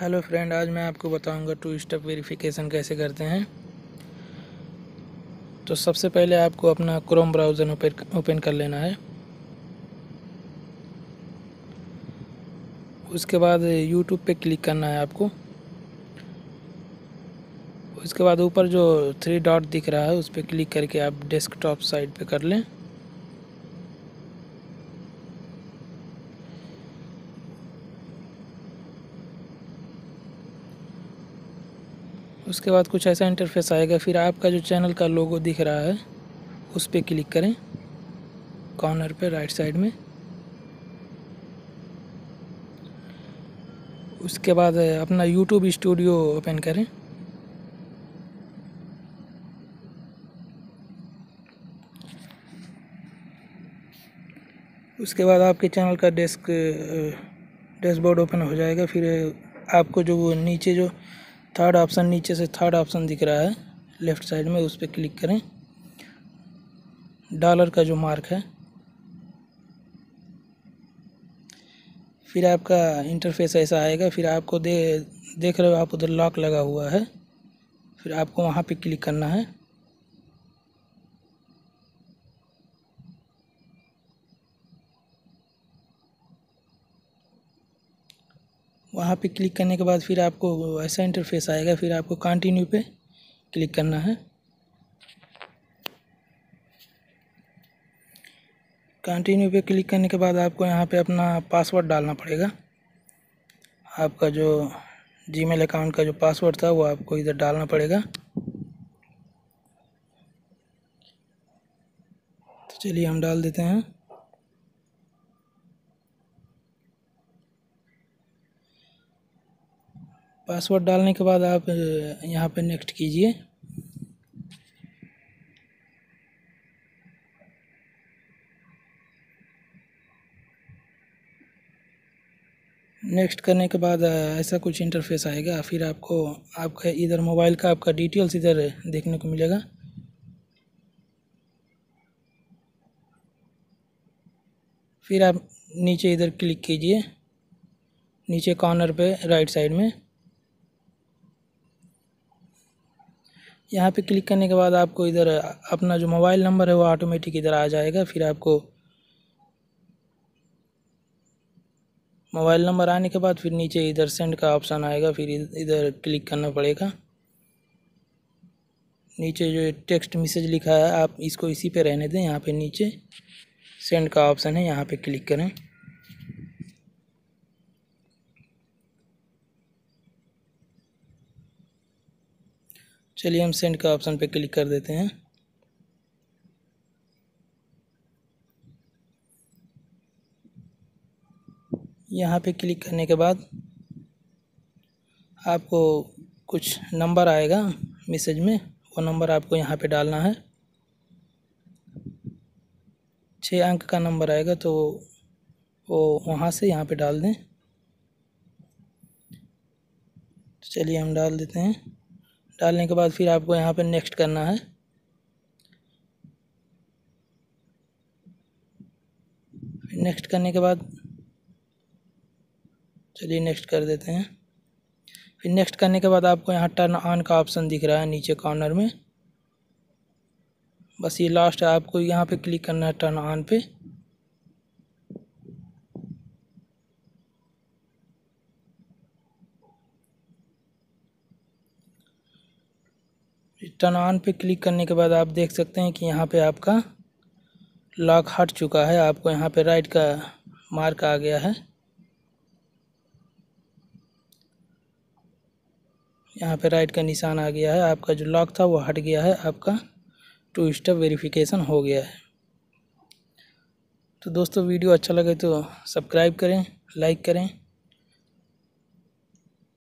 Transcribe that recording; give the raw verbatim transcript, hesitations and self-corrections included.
Hello friend, आज मैं आपको बताऊंगा टू स्टेप वेरिफिकेशन कैसे करते हैं। तो सबसे पहले आपको अपना क्रोम ब्राउज़र ओपन कर लेना है। उसके बाद यूट्यूब पे क्लिक करना है आपको। उसके बाद ऊपर जो थ्री डॉट दिख रहा है उस पर क्लिक करके आप डेस्कटॉप साइट पे कर लें। उसके बाद कुछ ऐसा इंटरफेस आएगा, फिर आपका जो चैनल का लोगो दिख रहा है उस पर क्लिक करें, कॉर्नर पे राइट साइड में। उसके बाद अपना यूट्यूब स्टूडियो ओपन करें। उसके बाद आपके चैनल का डेस्क डैशबोर्ड ओपन हो जाएगा। फिर आपको जो वो नीचे जो थर्ड ऑप्शन नीचे से थर्ड ऑप्शन दिख रहा है लेफ़्ट साइड में, उस पर क्लिक करें। डॉलर का जो मार्क है, फिर आपका इंटरफेस ऐसा आएगा। फिर आपको दे देख रहे हो आप उधर लॉक लगा हुआ है, फिर आपको वहाँ पे क्लिक करना है। वहाँ पे क्लिक करने के बाद फिर आपको ऐसा इंटरफेस आएगा, फिर आपको कंटिन्यू पे क्लिक करना है। कंटिन्यू पे क्लिक करने के बाद आपको यहाँ पे अपना पासवर्ड डालना पड़ेगा। आपका जो जीमेल अकाउंट का जो पासवर्ड था वो आपको इधर डालना पड़ेगा। तो चलिए हम डाल देते हैं। पासवर्ड डालने के बाद आप यहाँ पे नेक्स्ट कीजिए। नेक्स्ट करने के बाद ऐसा कुछ इंटरफेस आएगा। फिर आपको आपका इधर मोबाइल का आपका डिटेल्स इधर देखने को मिलेगा। फिर आप नीचे इधर क्लिक कीजिए, नीचे कॉर्नर पे राइट साइड में। यहाँ पे क्लिक करने के बाद आपको इधर अपना जो मोबाइल नंबर है वो ऑटोमेटिक इधर आ जाएगा। फिर आपको मोबाइल नंबर आने के बाद फिर नीचे इधर सेंड का ऑप्शन आएगा, फिर इधर क्लिक करना पड़ेगा। नीचे जो टेक्स्ट मैसेज लिखा है आप इसको इसी पे रहने दें। यहाँ पे नीचे सेंड का ऑप्शन है, यहाँ पे क्लिक करें। चलिए हम सेंड का ऑप्शन पे क्लिक कर देते हैं। यहाँ पे क्लिक करने के बाद आपको कुछ नंबर आएगा मैसेज में, वो नंबर आपको यहाँ पे डालना है। छः अंक का नंबर आएगा तो वो वहाँ से यहाँ पे डाल दें। चलिए हम डाल देते हैं। डालने के बाद फिर आपको यहाँ पे नेक्स्ट करना है। नेक्स्ट करने के बाद चलिए नेक्स्ट कर देते हैं। फिर नेक्स्ट करने के बाद आपको यहाँ टर्न ऑन का ऑप्शन दिख रहा है नीचे कॉर्नर में। बस ये लास्ट है, आपको यहाँ पे क्लिक करना है टर्न ऑन पे। टर्न ऑन पे क्लिक करने के बाद आप देख सकते हैं कि यहाँ पे आपका लॉक हट चुका है। आपको यहाँ पे राइट का मार्क आ गया है। यहाँ पे राइट का निशान आ गया है। आपका जो लॉक था वो हट गया है। आपका टू स्टेप वेरिफिकेशन हो गया है। तो दोस्तों, वीडियो अच्छा लगे तो सब्सक्राइब करें, लाइक करें।